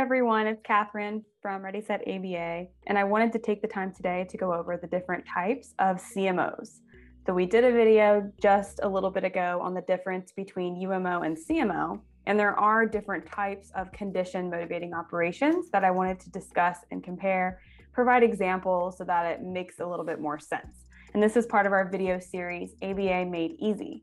Hi everyone, it's Katherine from Ready, Set, ABA, and I wanted to take the time today to go over the different types of CMOs. So we did a video just a little bit ago on the difference between UMO and CMO, and there are different types of condition motivating operations that I wanted to discuss and compare, provide examples so that it makes a little bit more sense. And this is part of our video series, ABA Made Easy.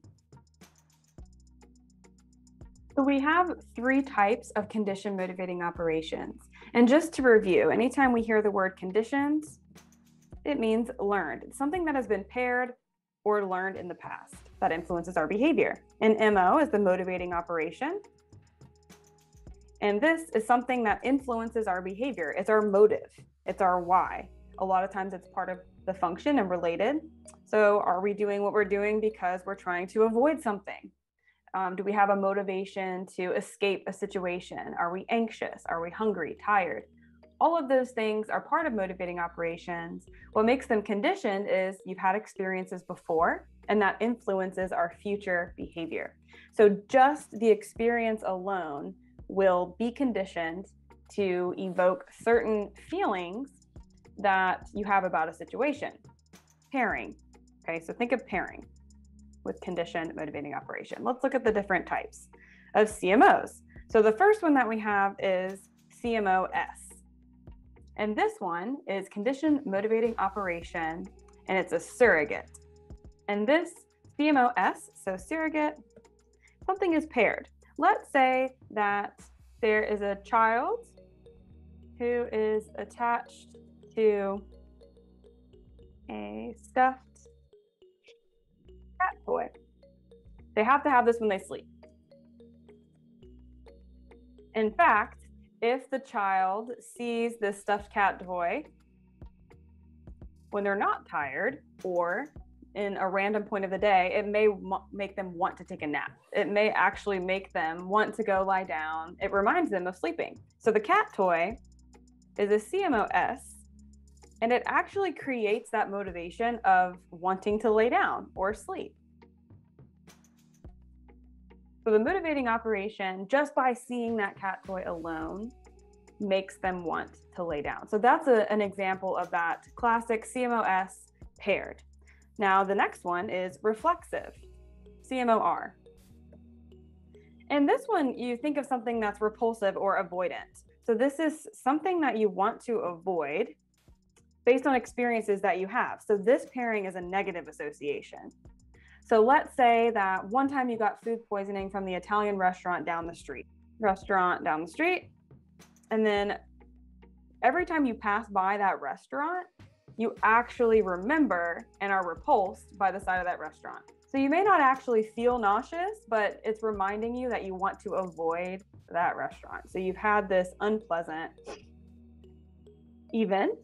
So we have three types of condition motivating operations. And just to review, anytime we hear the word conditions, it means learned. It's something that has been paired or learned in the past that influences our behavior. An MO is the motivating operation. And this is something that influences our behavior. It's our motive. It's our why. A lot of times it's part of the function and related. So are we doing what we're doing because we're trying to avoid something? Do we have a motivation to escape a situation? Are we anxious? Are we hungry, tired? All of those things are part of motivating operations. What makes them conditioned is you've had experiences before, and that influences our future behavior. So just the experience alone will be conditioned to evoke certain feelings that you have about a situation. Pairing. Okay, so think of pairing with condition motivating operation. Let's look at the different types of CMOs. So the first one that we have is CMO-S. And this one is condition motivating operation, and it's a surrogate. And this CMO-S, so surrogate, something is paired. Let's say that there is a child who is attached to a stuffed cat toy. They have to have this when they sleep. In fact, if the child sees this stuffed cat toy when they're not tired or in a random point of the day, it may make them want to take a nap. It may actually make them want to go lie down. It reminds them of sleeping. So the cat toy is a CMO-S, and it actually creates that motivation of wanting to lay down or sleep. So the motivating operation, just by seeing that cat toy alone, makes them want to lay down. So that's an example of that classic CMO-S paired. Now the next one is reflexive, CMO-R. And this one, you think of something that's repulsive or avoidant. So this is something that you want to avoid based on experiences that you have. So this pairing is a negative association. So let's say that one time you got food poisoning from the Italian restaurant down the street. And then every time you pass by that restaurant, you actually remember and are repulsed by the sight of that restaurant. So you may not actually feel nauseous, but it's reminding you that you want to avoid that restaurant. So you've had this unpleasant event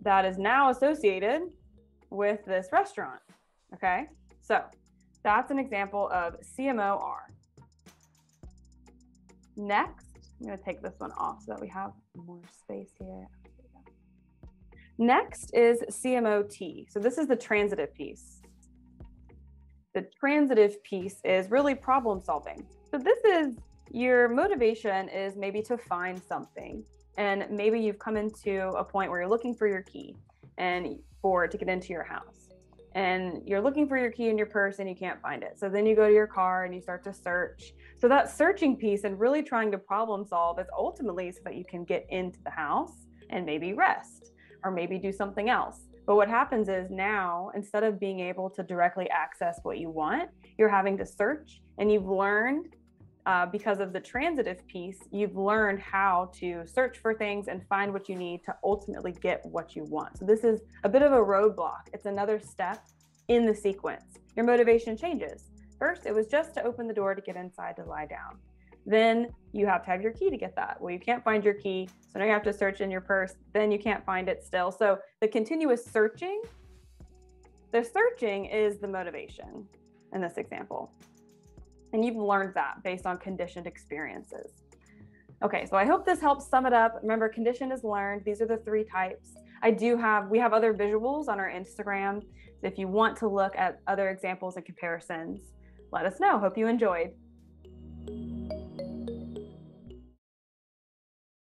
that is now associated with this restaurant, okay? So that's an example of CMO-R. Next, I'm going to take this one off so that we have more space here. Next is CMO-T. So this is the transitive piece. The transitive piece is really problem solving. So this is your motivation is maybe to find something, and maybe you've come into a point where you're looking for your key and to get into your house. And you're looking for your key in your purse and you can't find it. So then you go to your car and you start to search. So that searching piece and really trying to problem solve is ultimately so that you can get into the house and maybe rest or maybe do something else. But what happens is now, instead of being able to directly access what you want, you're having to search, and you've learned because of the transitive piece, you've learned how to search for things and find what you need to ultimately get what you want. So this is a bit of a roadblock. It's another step in the sequence. Your motivation changes. First, it was just to open the door to get inside to lie down. Then you have to have your key to get that. Well, you can't find your key, so now you have to search in your purse. Then you can't find it still. So the continuous searching, is the motivation in this example. And you've learned that based on conditioned experiences. Okay, so I hope this helps sum it up. Remember, conditioned is learned. These are the three types. We have other visuals on our Instagram. So if you want to look at other examples and comparisons, let us know. Hope you enjoyed.